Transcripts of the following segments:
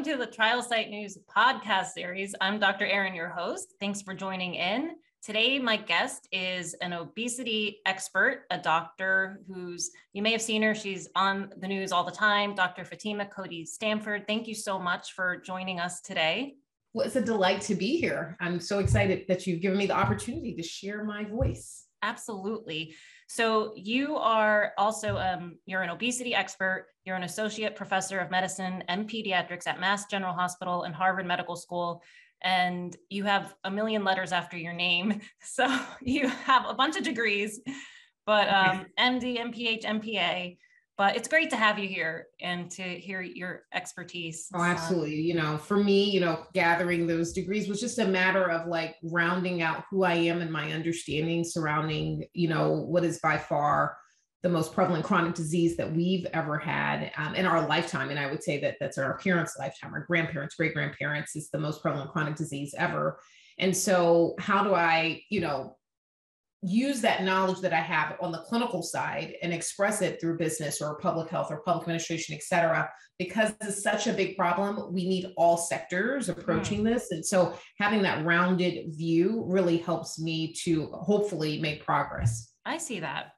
welcome to the Trial Site News podcast series. I'm Dr. Erin, your host. Thanks for joining in. Today, my guest is an obesity expert, a doctor who's, you may have seen her, she's on the news all the time, Dr. Fatima Cody Stanford. Thank you so much for joining us today. Well, it's a delight to be here. I'm so excited that you've given me the opportunity to share my voice. Absolutely. So you are also, you're an obesity expert, you're an associate professor of medicine and pediatrics at Mass General Hospital and Harvard Medical School, and you have a million letters after your name. So you have a bunch of degrees, but MD, MPH, MPA, but it's great to have you here and to hear your expertise. Oh, absolutely. You know, for me, you know, gathering those degrees was just a matter of like rounding out who I am and my understanding surrounding, you know, what is by far the most prevalent chronic disease that we've ever had in our lifetime. And I would say that that's our parents' lifetime, our grandparents, great-grandparents is the most prevalent chronic disease ever. And so how do I, you know, use that knowledge that I have on the clinical side and express it through business or public health or public administration, et cetera, because it's such a big problem. We need all sectors approaching this. And so having that rounded view really helps me to hopefully make progress. I see that.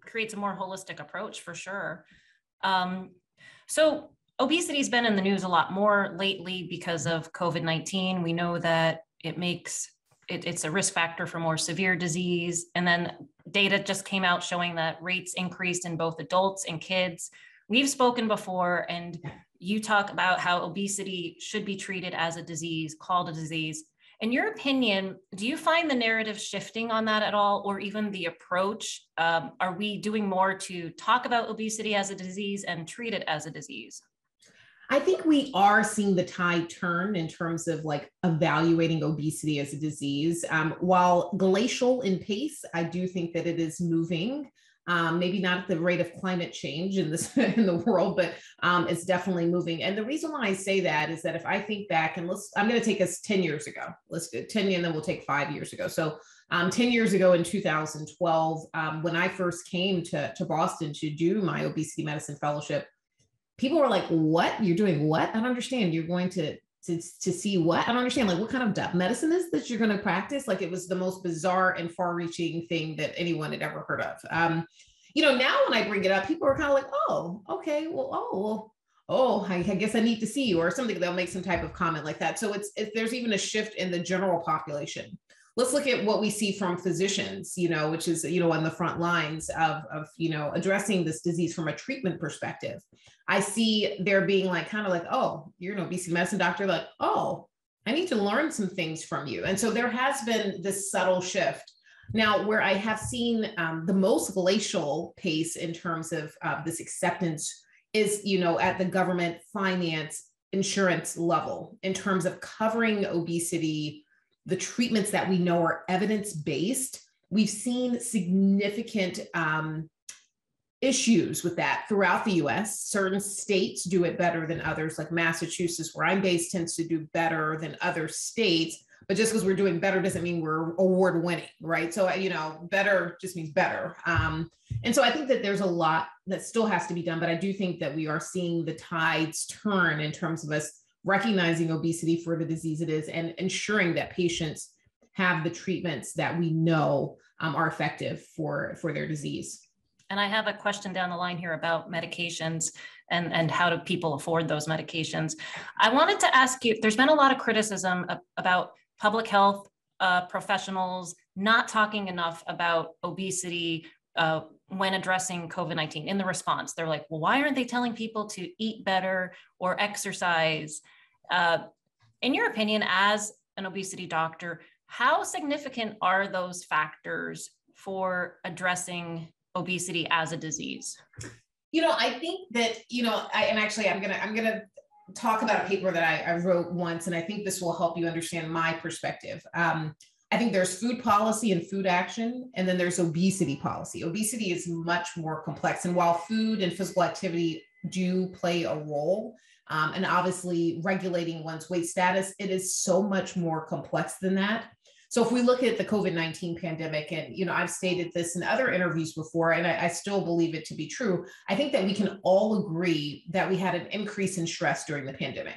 Creates a more holistic approach for sure. So obesity has been in the news a lot more lately because of COVID-19. We know that it makes it's a risk factor for more severe disease. And then data just came out showing that rates increased in both adults and kids. We've spoken before, and you talk about how obesity should be treated as a disease, called a disease. In your opinion, do you find the narrative shifting on that at all, or even the approach? Are we doing more to talk about obesity as a disease and treat it as a disease? I think we are seeing the tide turn in terms of like evaluating obesity as a disease. While glacial in pace, I do think that it is moving, maybe not at the rate of climate change in the world, but it's definitely moving. And the reason why I say that is that if I think back and I'm going to take us 10 years ago, let's do 10 and then we'll take 5 years ago. So 10 years ago in 2012, when I first came to Boston to do my obesity medicine fellowship, people were like, what? You're doing what? I don't understand. You're going to see what? I don't understand. Like, what kind of medicine is that you're going to practice? Like, it was the most bizarre and far-reaching thing that anyone had ever heard of. You know, now when I bring it up, people are kind of like, oh, okay, well, I guess I need to see you or something. They'll make some type of comment like that. So there's even a shift in the general population. Let's look at what we see from physicians, you know, which is, you know, on the front lines of, you know, addressing this disease from a treatment perspective. I see there being like, kind of like, oh, you're an obesity medicine doctor. Like, oh, I need to learn some things from you. And so there has been this subtle shift. Now, where I have seen the most glacial pace in terms of this acceptance is, you know, at the government, finance, insurance level in terms of covering obesity. The treatments that we know are evidence-based, we've seen significant issues with that throughout the US. Certain states do it better than others, like Massachusetts, where I'm based, tends to do better than other states. But just because we're doing better doesn't mean we're award-winning, right? So, you know, better just means better. And so I think that there's a lot that still has to be done, but I do think that we are seeing the tides turn in terms of us recognizing obesity for the disease it is and ensuring that patients have the treatments that we know are effective for their disease. And I have a question down the line here about medications and how do people afford those medications. I wanted to ask you, there's been a lot of criticism about public health professionals not talking enough about obesity when addressing COVID-19 in the response. They're like, well, why aren't they telling people to eat better or exercise? In your opinion, as an obesity doctor, how significant are those factors for addressing obesity as a disease? You know, I think that, you know, I'm going to talk about a paper that I wrote once, and I think this will help you understand my perspective. I think there's food policy and food action, and then there's obesity policy. Obesity is much more complex. And while food and physical activity do play a role, and obviously regulating one's weight status, it is so much more complex than that. So if we look at the COVID-19 pandemic, and you know, I've stated this in other interviews before, and I still believe it to be true, I think that we can all agree that we had an increase in stress during the pandemic.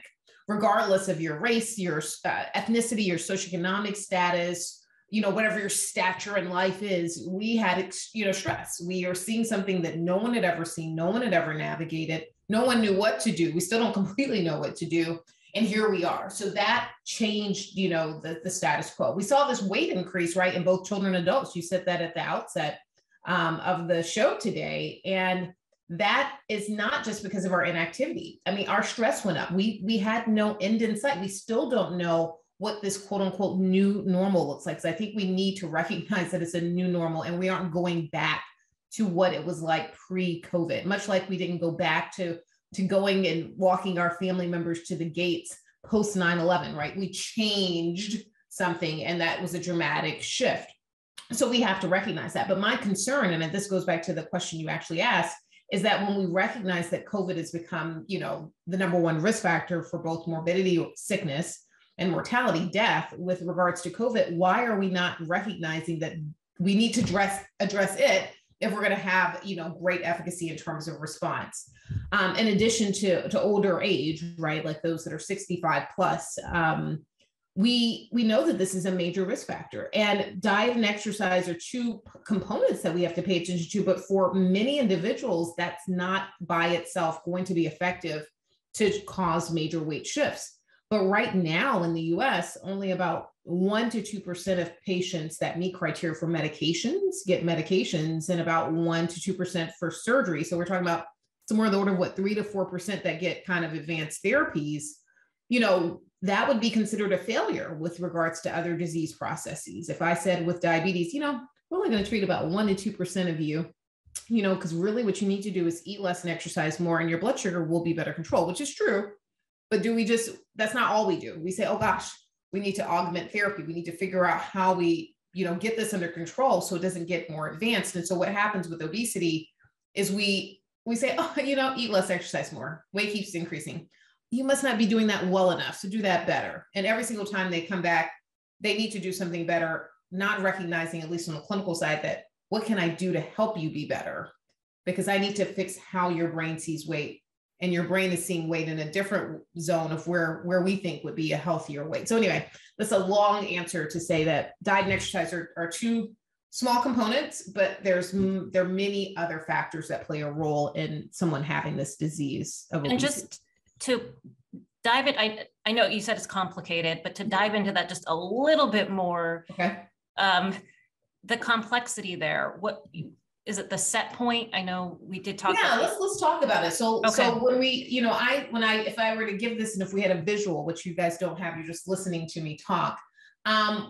regardless of your race, your ethnicity, your socioeconomic status, you know, whatever your stature in life is, we had, you know, stress. We are seeing something that no one had ever seen. No one had ever navigated. No one knew what to do. We still don't completely know what to do. And here we are. So that changed, you know, the status quo. We saw this weight increase, right, in both children and adults. You said that at the outset of the show today. And that is not just because of our inactivity. I mean, our stress went up. We had no end in sight. We still don't know what this quote unquote new normal looks like. So I think we need to recognize that it's a new normal and we aren't going back to what it was like pre-COVID, much like we didn't go back to going and walking our family members to the gates post 9/11, right? We changed something and that was a dramatic shift. So we have to recognize that. But my concern, and this goes back to the question you actually asked, is that when we recognize that COVID has become, you know, the number one risk factor for both morbidity, sickness, and mortality, death with regards to COVID, why are we not recognizing that we need to address it if we're gonna have, you know, great efficacy in terms of response? In addition to older age, right, like those that are 65 plus, we know that this is a major risk factor. And diet and exercise are two components that we have to pay attention to, but for many individuals, that's not by itself going to be effective to cause major weight shifts. But right now in the US, only about 1 to 2% of patients that meet criteria for medications get medications, and about 1 to 2% for surgery. So we're talking about somewhere in the order of what, 3 to 4% that get kind of advanced therapies. You know, that would be considered a failure with regards to other disease processes. If I said with diabetes, you know, we're only going to treat about 1 to 2% of you, you know, because really what you need to do is eat less and exercise more and your blood sugar will be better controlled, which is true. But do we just, that's not all we do. We say, oh gosh, we need to augment therapy. We need to figure out how we, you know, get this under control so it doesn't get more advanced. And so what happens with obesity is we say, oh, you know, eat less, exercise more. Weight keeps increasing. You must not be doing that well enough, so do that better. And every single time they come back, they need to do something better, not recognizing, at least on the clinical side, that what can I do to help you be better? Because I need to fix how your brain sees weight, and your brain is seeing weight in a different zone of where we think would be a healthier weight. So anyway, that's a long answer to say that diet and exercise are two small components, but there are many other factors that play a role in someone having this disease of obesity. And just to dive it, I know you said it's complicated, but to dive into that just a little bit more, okay. The complexity there, what is it, the set point? I know we did talk. Yeah, about let's talk about it. So, okay. So when we, you know, if I were to give this, and if we had a visual, which you guys don't have, you're just listening to me talk.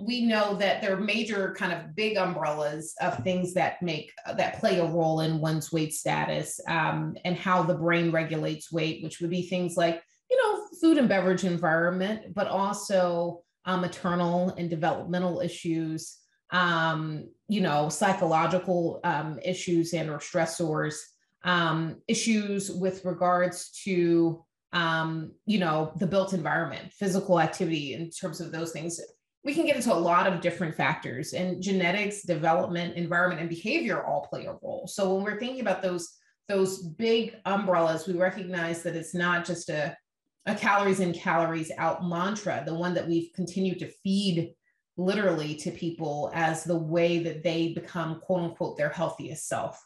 We know that there are major kind of big umbrellas of things that play a role in one's weight status, and how the brain regulates weight, which would be things like, you know, food and beverage environment, but also maternal and developmental issues, you know, psychological issues and or stressors, issues with regards to, you know, the built environment, physical activity in terms of those things. We can get into a lot of different factors, and genetics, development, environment, and behavior all play a role. So when we're thinking about those big umbrellas, we recognize that it's not just a calories in, calories out mantra, the one that we've continued to feed literally to people as the way that they become, quote unquote, their healthiest self.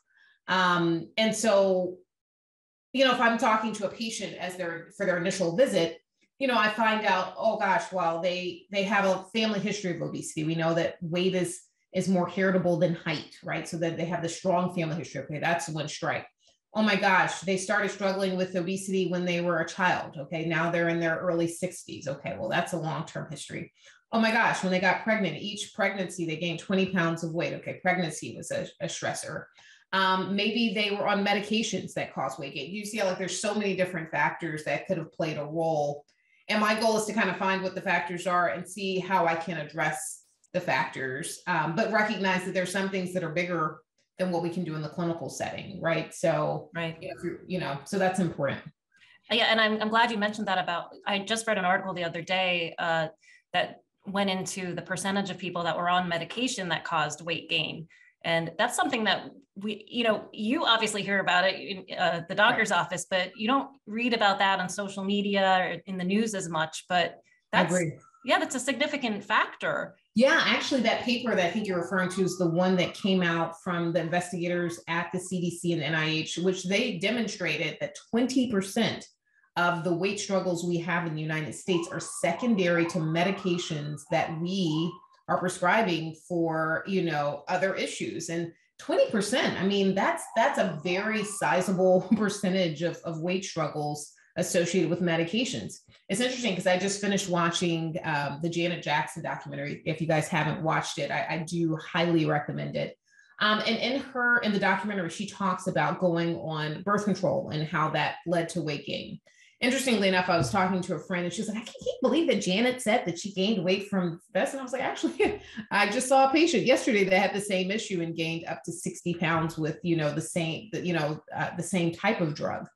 And so, you know, if I'm talking to a patient for their initial visit, you know, I find out, oh gosh, well, they have a family history of obesity. We know that weight is more heritable than height, right? So that they have the strong family history. Okay, that's one strike. Oh my gosh, they started struggling with obesity when they were a child. Okay, now they're in their early 60s. Okay, well, that's a long-term history. Oh my gosh, when they got pregnant, each pregnancy, they gained 20 pounds of weight. Okay, pregnancy was a stressor. Maybe they were on medications that caused weight gain. You see how, like, there's so many different factors that could have played a role. And my goal is to kind of find what the factors are and see how I can address the factors, but recognize that there's some things that are bigger than what we can do in the clinical setting, right? So, right. You know, so that's important. Yeah, and I'm glad you mentioned that about, I just read an article the other day that went into the percentage of people that were on medication that caused weight gain. And that's something that we, you know, you obviously hear about it in the doctor's office, but you don't read about that on social media or in the news as much, but that's, yeah, that's a significant factor. Yeah, actually that paper that I think you're referring to is the one that came out from the investigators at the CDC and NIH, which they demonstrated that 20% of the weight struggles we have in the United States are secondary to medications that we are prescribing for, you know, other issues. And 20%, I mean, that's a very sizable percentage of weight struggles associated with medications. It's interesting because I just finished watching the Janet Jackson documentary. If you guys haven't watched it, I do highly recommend it. And in the documentary, she talks about going on birth control and how that led to weight gain. Interestingly enough, I was talking to a friend and she was like, I can't believe that Janet said that she gained weight from this. And I was like, actually, I just saw a patient yesterday that had the same issue and gained up to 60 pounds with, you know, the same type of drug.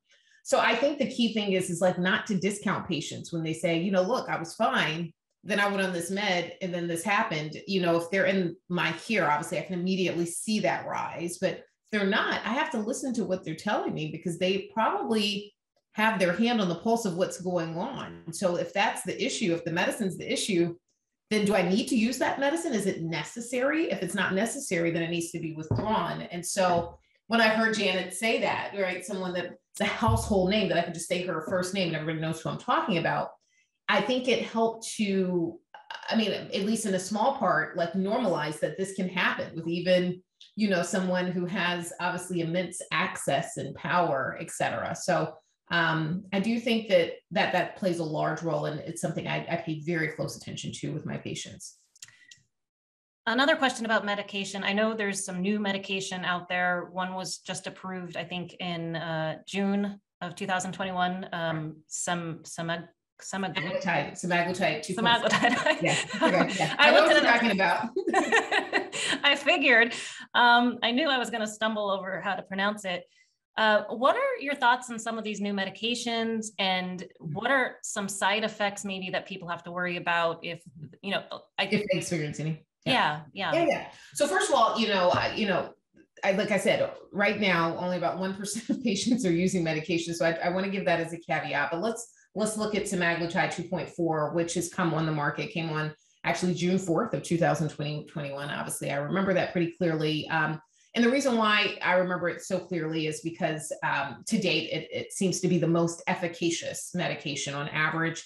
So I think the key thing is like not to discount patients when they say, you know, look, I was fine. Then I went on this med and then this happened. You know, if they're in my care, obviously I can immediately see that rise, but if they're not, I have to listen to what they're telling me because they probably have their hand on the pulse of what's going on. So if that's the issue, if the medicine's the issue, then do I need to use that medicine? Is it necessary? If it's not necessary, then it needs to be withdrawn. And so when I heard Janet say that, right, someone that's a household name that I can just say her first name and everybody knows who I'm talking about, I think it helped to, I mean, at least in a small part, like normalize that this can happen with even, you know, someone who has obviously immense access and power, et cetera. So I do think that plays a large role, and it's something I pay very close attention to with my patients. Another question about medication. I know there's some new medication out there. One was just approved, I think, in June of 2021. Semaglutide. Yeah. Okay. Yeah. I know what you're talking about. I figured. I knew I was going to stumble over how to pronounce it. What are your thoughts on some of these new medications, and what are some side effects maybe that people have to worry about if, you know, if they experience any? Yeah. Yeah. So first of all, like I said, right now, only about 1% of patients are using medication. So I want to give that as a caveat, but let's look at semaglutide 2.4, which has come on the market, came on actually June 4th of 2021. Obviously, I remember that pretty clearly. And the reason why I remember it so clearly is because to date, it seems to be the most efficacious medication. On average,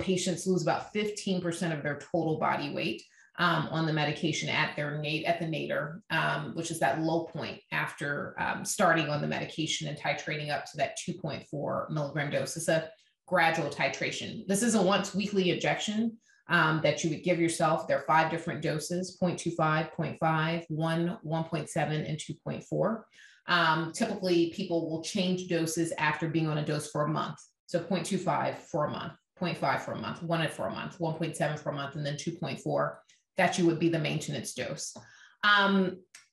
patients lose about 15% of their total body weight on the medication at the nadir, which is that low point after starting on the medication and titrating up to that 2.4 milligram dose. It's a gradual titration. This is a once weekly injection that you would give yourself. There are 5 different doses, 0.25, 0.5, 1, 1.7, and 2.4. Typically, people will change doses after being on a dose for a month. So 0.25 for a month, 0.5 for a month, 1 for a month, 1.7 for a month, and then 2.4. That you would be the maintenance dose.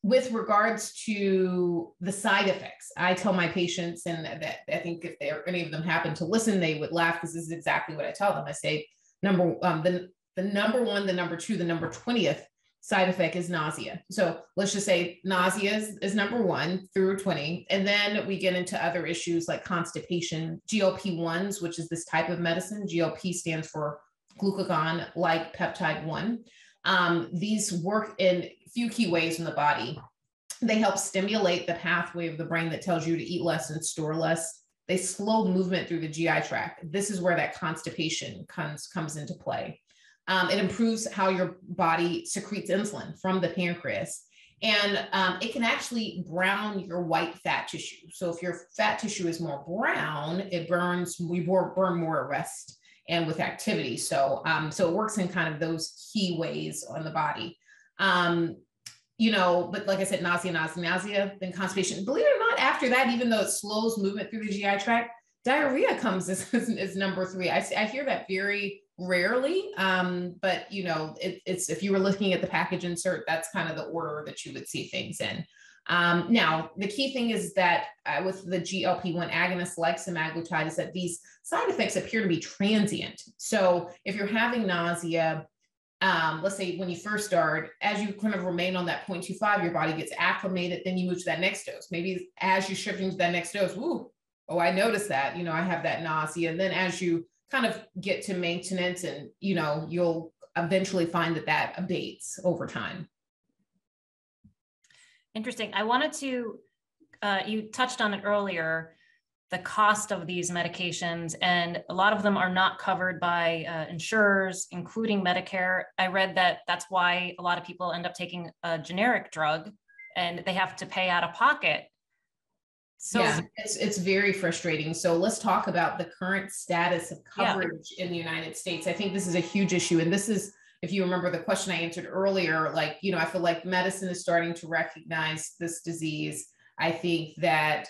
With regards to the side effects, I tell my patients, and that I think if any of them happen to listen, they would laugh because this is exactly what I tell them. I say, the number one, the number two, the number 20th side effect is nausea. So let's just say nausea is number 1 through 20. And then we get into other issues like constipation, GLP-1s, which is this type of medicine. GLP stands for glucagon-like peptide 1. These work in a few key ways in the body. They help stimulate the pathway of the brain that tells you to eat less and store less. They slow movement through the GI tract. This is where that constipation comes into play. It improves how your body secretes insulin from the pancreas, and it can actually brown your white fat tissue. So if your fat tissue is more brown, we burn more at rest and with activity. So, so it works in kind of those key ways on the body. But like I said, nausea, then constipation. Believe it or not, after that, even though it slows movement through the GI tract, diarrhea comes as number 3. I hear that very rarely, but you know, it's if you were looking at the package insert, that's kind of the order that you would see things in. Now, the key thing is that with the GLP-1 agonists like semaglutide is that these side effects appear to be transient. So if you're having nausea, let's say when you first start, as you kind of remain on that 0.25, your body gets acclimated, then you move to that next dose. Maybe as you're shifting to that next dose, ooh, oh, I noticed that, you know, I have that nausea. And then as you kind of get to maintenance and, you know, you'll eventually find that that abates over time. Interesting. I wanted to, you touched on it earlier, the cost of these medications, and a lot of them are not covered by insurers, including Medicare. I read that that's why a lot of people end up taking a generic drug and they have to pay out of pocket. So yeah, it's very frustrating. So let's talk about the current status of coverage in the United States. I think this is a huge issue. And this is, if you remember the question I answered earlier, like, you know, I feel like medicine is starting to recognize this disease. I think that,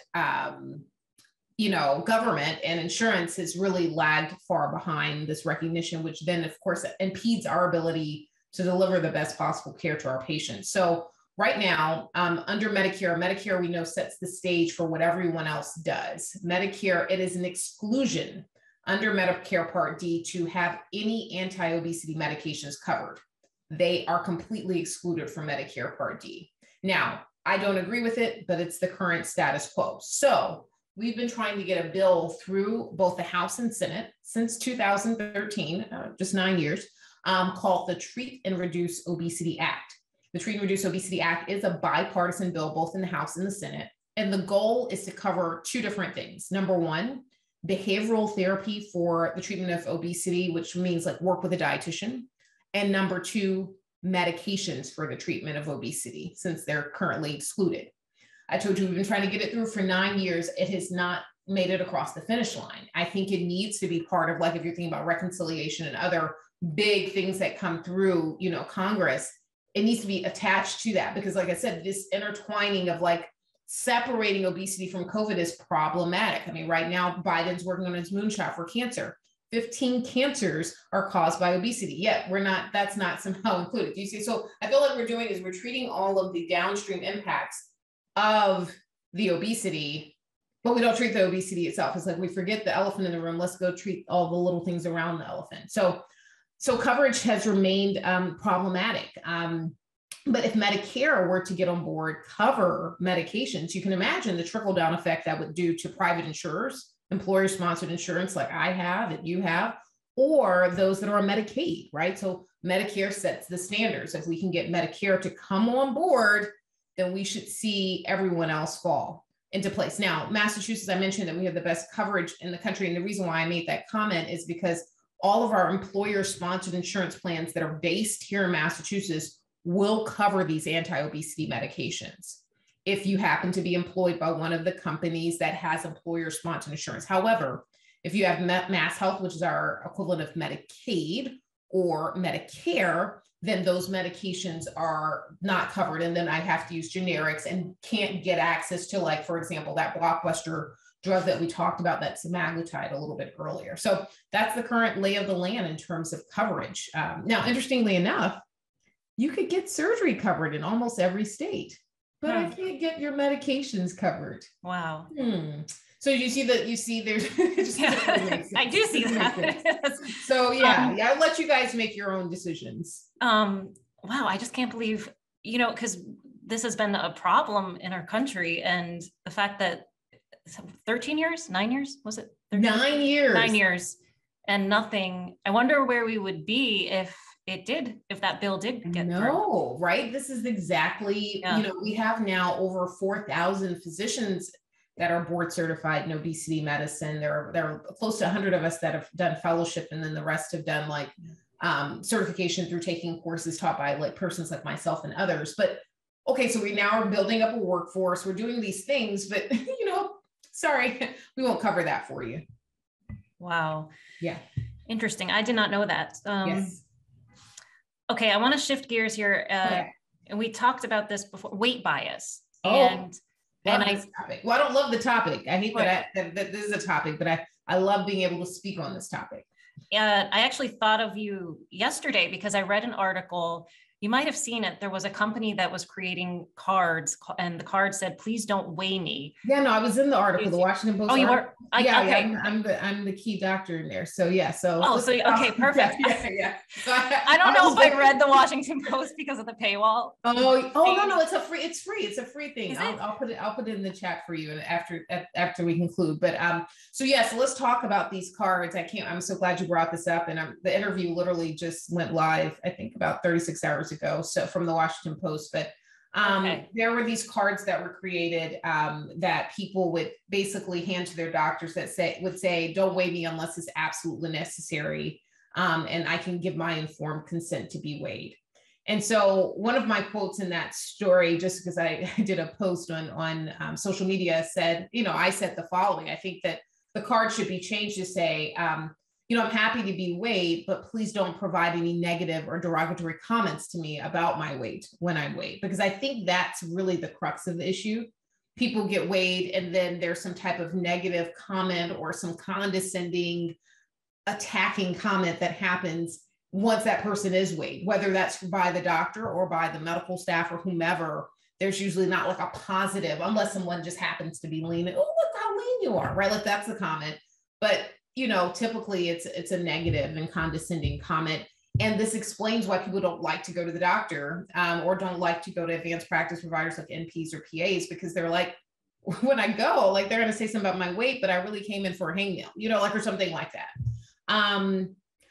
you know, government and insurance has really lagged far behind this recognition, which then of course impedes our ability to deliver the best possible care to our patients. So right now, under Medicare, we know sets the stage for what everyone else does. Medicare, it is an exclusion under Medicare Part D to have any anti-obesity medications covered. They are completely excluded from Medicare Part D. Now, I don't agree with it, but it's the current status quo. So we've been trying to get a bill through both the House and Senate since 2013, just 9 years, called the Treat and Reduce Obesity Act. The Treat and Reduce Obesity Act is a bipartisan bill, both in the House and the Senate. And the goal is to cover two different things. Number one, behavioral therapy for the treatment of obesity, which means like work with a dietitian. And number two, medications for the treatment of obesity, since they're currently excluded. I told you we've been trying to get it through for 9 years. It has not made it across the finish line. I think it needs to be part of, like, if you're thinking about reconciliation and other big things that come through, you know, Congress, it needs to be attached to that, because like I said, this intertwining of like separating obesity from COVID is problematic. I mean, right now, Biden's working on his moonshot for cancer. 15 cancers are caused by obesity, yet we're not, that's not somehow included. You see, so I feel like we're doing is we're treating all of the downstream impacts of the obesity, but we don't treat the obesity itself. It's like, we forget the elephant in the room. Let's go treat all the little things around the elephant. So coverage has remained problematic, but if Medicare were to get on board, cover medications, you can imagine the trickle-down effect that would do to private insurers, employer-sponsored insurance like I have and you have, or those that are on Medicaid, right? So Medicare sets the standards. If we can get Medicare to come on board, then we should see everyone else fall into place. Now, Massachusetts, I mentioned that we have the best coverage in the country, and the reason why I made that comment is because all of our employer-sponsored insurance plans that are based here in Massachusetts will cover these anti-obesity medications if you happen to be employed by one of the companies that has employer-sponsored insurance. However, if you have MassHealth, which is our equivalent of Medicaid or Medicare, then those medications are not covered. And then I have to use generics and can't get access to, like, for example, that blockbuster drug that we talked about, that semaglutide a little bit earlier. So that's the current lay of the land in terms of coverage. Now, interestingly enough, you could get surgery covered in almost every state, but I can't get your medications covered. Wow. So you see there's, I do see that. So yeah, I'll let you guys make your own decisions. Wow. I just can't believe, you know, cause this has been a problem in our country, and the fact that 13 years, 9 years, was it? 9 years. 9 years and nothing. I wonder where we would be if that bill did get through. No, right? This is exactly, you know, we have now over 4,000 physicians that are board certified in obesity medicine. There are close to 100 of us that have done fellowship, and then the rest have done like certification through taking courses taught by like persons like myself and others. But okay, so we now are building up a workforce. We're doing these things, but you know, sorry, we won't cover that for you. Wow. Yeah. Interesting. I did not know that. Yes. Okay. I want to shift gears here. And we talked about this before, weight bias. I don't love the topic. I hate that this is a topic, but I love being able to speak on this topic. I actually thought of you yesterday because I read an article You might have seen it. There was a company that was creating cards, and the card said, "Please don't weigh me." Yeah, no, I was in the article, the Washington Post. Oh, you were? Okay. Yeah, I'm the key doctor in there. So yeah. So. Oh, so okay, perfect. Yeah. So I don't know if I read the Washington Post because of the paywall. Oh no, it's free. It's a free thing. I'll put it in the chat for you, and after we conclude. But so let's talk about these cards. I'm so glad you brought this up, and the interview literally just went live, I think about 36 hours ago, so from the Washington Post, but there were these cards that were created that people would basically hand to their doctors that would say, "Don't weigh me unless it's absolutely necessary, and I can give my informed consent to be weighed." And so one of my quotes in that story, just because I did a post on social media, said, I said the following: I think that the card should be changed to say, "I'm happy to be weighed, but please don't provide any negative or derogatory comments to me about my weight when I'm weighed," because I think that's really the crux of the issue. People get weighed, and then there's some type of negative comment or some condescending, attacking comment that happens once that person is weighed, whether that's by the doctor or by the medical staff or whomever. There's usually not like a positive, unless someone just happens to be lean. "Oh, look how lean you are," right? Like, that's the comment. But typically it's a negative and condescending comment. And this explains why people don't like to go to the doctor or don't like to go to advanced practice providers like NPs or PAs, because they're like, when I go, like, they're going to say something about my weight, but I really came in for a hangnail, or something like that.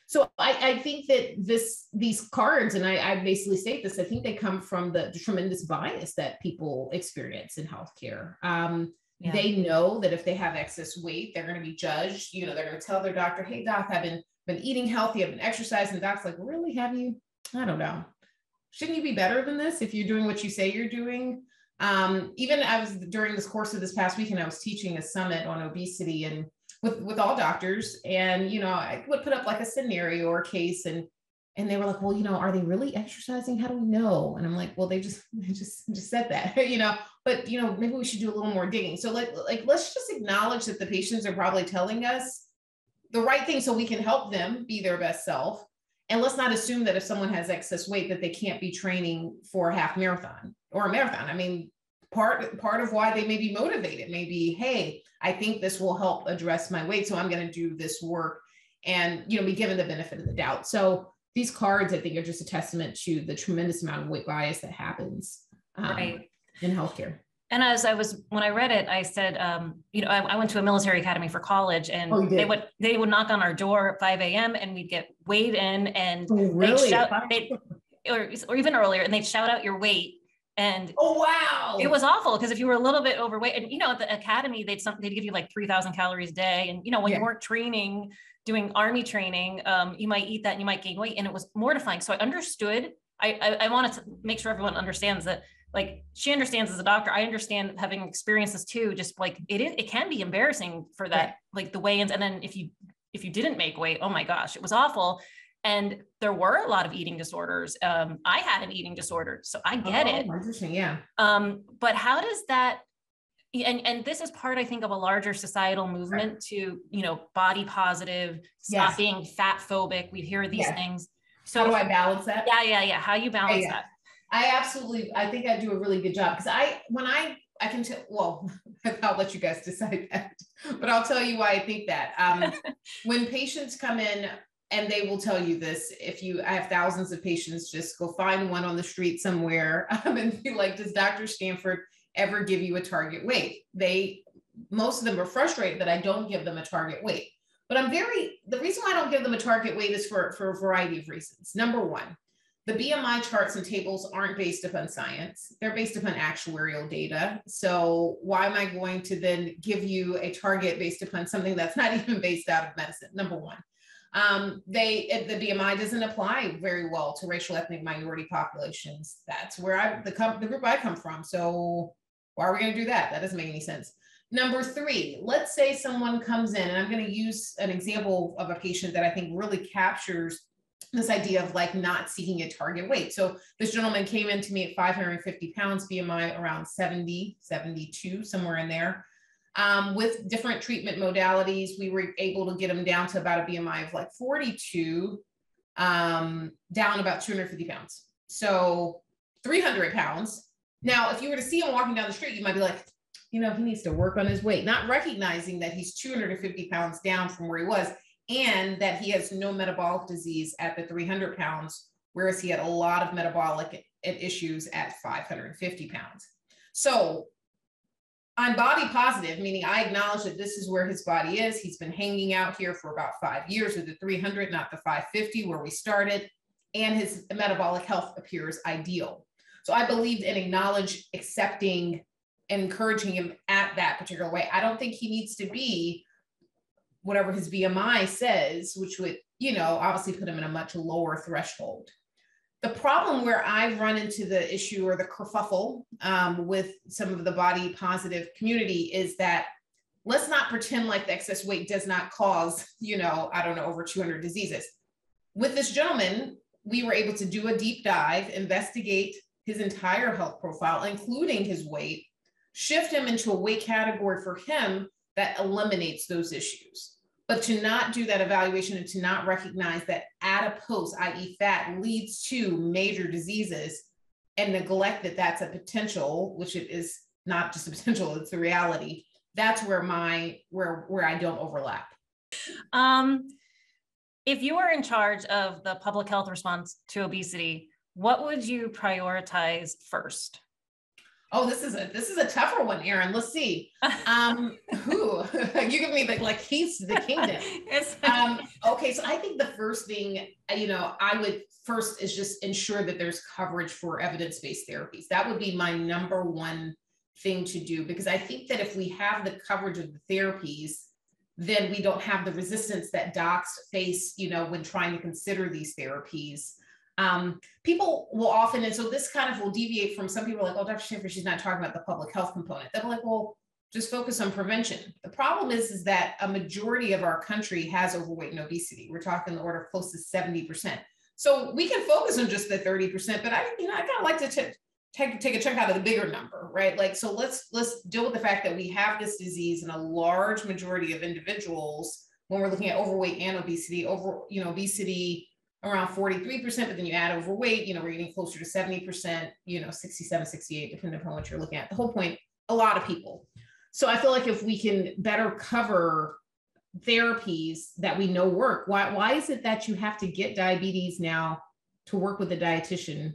So I think that these cards, and I basically state this, I think they come from the tremendous bias that people experience in healthcare. Yeah. They know that if they have excess weight, they're going to be judged. They're going to tell their doctor, "Hey, doc, I've been eating healthy, I've been exercising." And doc's like, "Really? Have you? I don't know. Shouldn't you be better than this if you're doing what you say you're doing?" Even during this course of this past weekend, I was teaching a summit on obesity and with all doctors. And, I would put up like a scenario or a case, and they were like, "Well, are they really exercising? How do we know?" And I'm like, "Well, they just said that, but maybe we should do a little more digging." So let's just acknowledge that the patients are probably telling us the right thing so we can help them be their best self. And let's not assume that if someone has excess weight that they can't be training for a half marathon or a marathon. I mean, part of why they may be motivated may be, "Hey, I think this will help address my weight, so I'm going to do this work," and, be given the benefit of the doubt. So these cards, I think, are just a testament to the tremendous amount of weight bias that happens in healthcare. And when I read it, I said, I went to a military academy for college, and they would knock on our door at 5 a.m. and we'd get weighed in, and they'd shout, or even earlier, and they'd shout out your weight. And oh wow, it was awful, because if you were a little bit overweight, and at the academy they'd give you like 3,000 calories a day, and when you weren't training, doing army training, you might eat that and you might gain weight, and it was mortifying. So I understood. I wanted to make sure everyone understands that, like, she understands as a doctor. I understand, having experienced this too. Just like it can be embarrassing for that, like the weigh-ins, and then if you didn't make weight, oh my gosh, it was awful. And there were a lot of eating disorders. I had an eating disorder, so I get it. Interesting, yeah. But how does that, and this is part, I think, of a larger societal movement to, body positive, stop being fat phobic. We hear these things. So how do I balance that? Yeah. How you balance that? I think I do a really good job, because I can tell, well, I'll let you guys decide that, but I'll tell you why I think that. When patients come in, and they will tell you this, I have thousands of patients, just go find one on the street somewhere and be like, "Does Dr. Stanford ever give you a target weight?" Most of them are frustrated that I don't give them a target weight, but the reason why I don't give them a target weight is for a variety of reasons. Number one, the BMI charts and tables aren't based upon science. They're based upon actuarial data. So why am I going to then give you a target based upon something that's not even based out of medicine? Number one. The BMI doesn't apply very well to racial ethnic minority populations. That's where the group I come from. So why are we going to do that? That doesn't make any sense. Number three, let's say someone comes in, and I'm going to use an example of a patient that I think really captures this idea of like not seeking a target weight. So this gentleman came in to me at 550 pounds, BMI around 70, 72, somewhere in there. With different treatment modalities, we were able to get them down to about a BMI of like 42, down about 250 pounds. So 300 pounds. Now, if you were to see him walking down the street, you might be like, you know, he needs to work on his weight, not recognizing that he's 250 pounds down from where he was and that he has no metabolic disease at the 300 pounds, whereas he had a lot of metabolic issues at 550 pounds. So I'm body positive, meaning I acknowledge that this is where his body is. He's been hanging out here for about 5 years with the 300, not the 550 where we started, and his metabolic health appears ideal. So I believed in acknowledge, accepting, and encouraging him at that particular way. I don't think he needs to be whatever his BMI says, which would, you know, obviously put him in a much lower threshold. The problem where I've run into the issue or the kerfuffle with some of the body positive community is that let's not pretend like the excess weight does not cause, you know, I don't know, over 200 diseases. With this gentleman, we were able to do a deep dive, investigate his entire health profile, including his weight, shift him into a weight category for him that eliminates those issues. But to not do that evaluation and to not recognize that adipose, i.e. fat, leads to major diseases and neglect that that's a potential, which it is not just a potential, it's the reality. That's where I don't overlap. If you were in charge of the public health response to obesity, what would you prioritize first? Oh, this is a tougher one, Erin. Let's see. Who you give me the keys to the kingdom. Okay, so I think the first thing, you know, I would first is just ensure that there's coverage for evidence-based therapies. That would be my number one thing to do, because I think that if we have the coverage of the therapies, then we don't have the resistance that docs face, you know, when trying to consider these therapies. People will often, and so this kind of will deviate from some people like, oh, Dr. Stanford, she's not talking about the public health component. They'll be like, well, just focus on prevention. The problem is that a majority of our country has overweight and obesity. We're talking the order of close to 70%. So we can focus on just the 30%, but I kind of like to take a chunk out of the bigger number, right? Like, so let's deal with the fact that we have this disease in a large majority of individuals when we're looking at overweight and obesity. Obesity around 43%, but then you add overweight, you know, we're getting closer to 70%, you know, 67, 68, depending upon what you're looking at. The whole point, a lot of people. So I feel like if we can better cover therapies that we know work, why is it that you have to get diabetes now to work with a dietitian?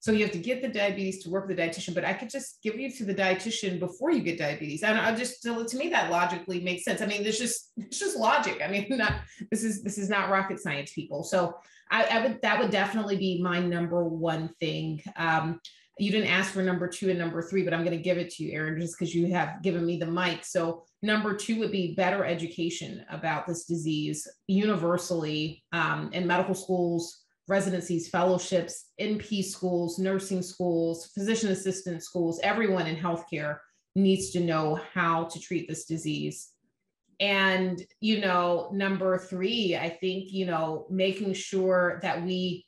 So you have to get the diabetes to work with a dietitian, but I could just give you to the dietitian before you get diabetes. And I just, to me, that logically makes sense. I mean, it's just logic. I mean, this is not rocket science, people. So that would definitely be my number one thing. You didn't ask for number two and number three, but I'm going to give it to you, Erin, just because you have given me the mic. So number two would be better education about this disease universally in medical schools, residencies, fellowships, NP schools, nursing schools, physician assistant schools. Everyone in healthcare needs to know how to treat this disease. And, you know, number three, I think, you know, making sure that we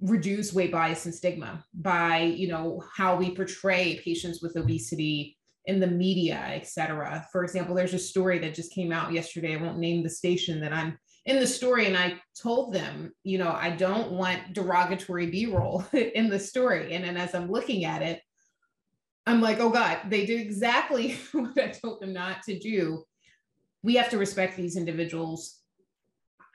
reduce weight bias and stigma by, you know, how we portray patients with obesity in the media, et cetera. For example, there's a story that just came out yesterday. I won't name the station that I'm in the story, and I told them, you know, I don't want derogatory B-roll in the story. And then as I'm looking at it, I'm like, oh God, they did exactly what I told them not to do. We have to respect these individuals.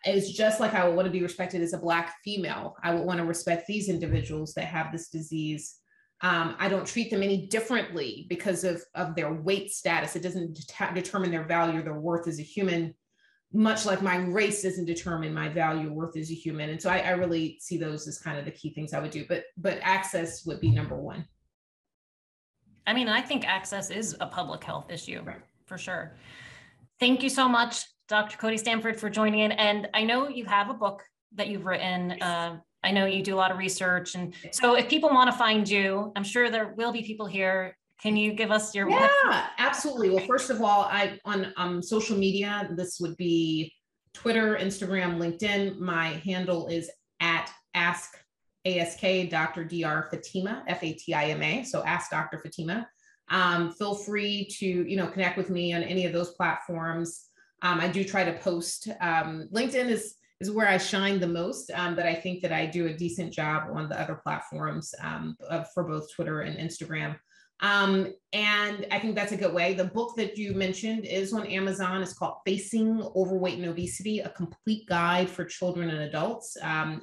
It's just like I would want to be respected as a Black female. I would want to respect these individuals that have this disease. I don't treat them any differently because of their weight status. It doesn't determine their value or their worth as a human, much like my race doesn't determine my value or worth as a human. And so I really see those as kind of the key things I would do, but access would be number one. I mean, I think access is a public health issue, right, for sure. Thank you so much, Dr. Cody Stanford, for joining in. And I know you have a book that you've written. I know you do a lot of research. And so if people want to find you, I'm sure there will be people here. Can you give us your website? Yeah, absolutely. Well, first of all, on social media, this would be Twitter, Instagram, LinkedIn. My handle is at ask Dr. Dr. Fatima, F-A-T-I-M-A. So ask Dr. Fatima. Feel free to, you know, connect with me on any of those platforms. I do try to post. LinkedIn is is where I shine the most, but I think that I do a decent job on the other platforms for both Twitter and Instagram. And I think that's a good way. The book that you mentioned is on Amazon. It's called Facing Overweight and Obesity, a complete guide for children and adults.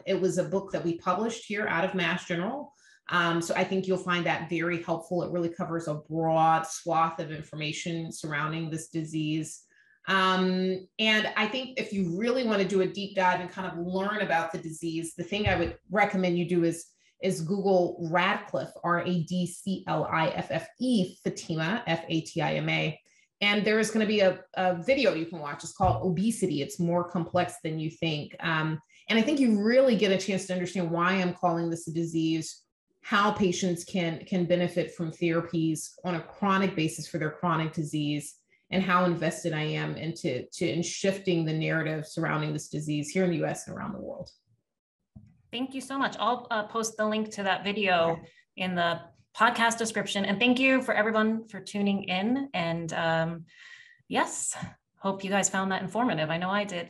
It was a book that we published here out of Mass General. So I think you'll find that very helpful. It really covers a broad swath of information surrounding this disease. And I think if you really want to do a deep dive and kind of learn about the disease, the thing I would recommend you do is Google Radcliffe, R-A-D-C-L-I-F-F-E, Fatima, F-A-T-I-M-A. And there is going to be a video you can watch. It's called Obesity. It's more complex than you think. And I think you really get a chance to understand why I'm calling this a disease, how patients can benefit from therapies on a chronic basis for their chronic disease, and how invested I am in shifting the narrative surrounding this disease here in the US and around the world. Thank you so much. I'll post the link to that video in the podcast description. And thank you for everyone for tuning in. And yes, hope you guys found that informative. I know I did.